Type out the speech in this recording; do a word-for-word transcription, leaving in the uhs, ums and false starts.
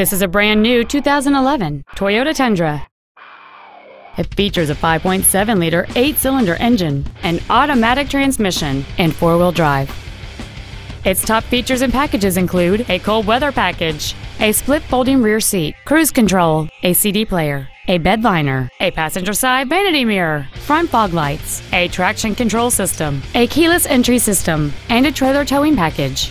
This is a brand new two thousand eleven Toyota Tundra. It features a five point seven liter eight cylinder engine, an automatic transmission, and four-wheel drive. Its top features and packages include a cold weather package, a split folding rear seat, cruise control, a C D player, a bed liner, a passenger side vanity mirror, front fog lights, a traction control system, a keyless entry system, and a trailer towing package.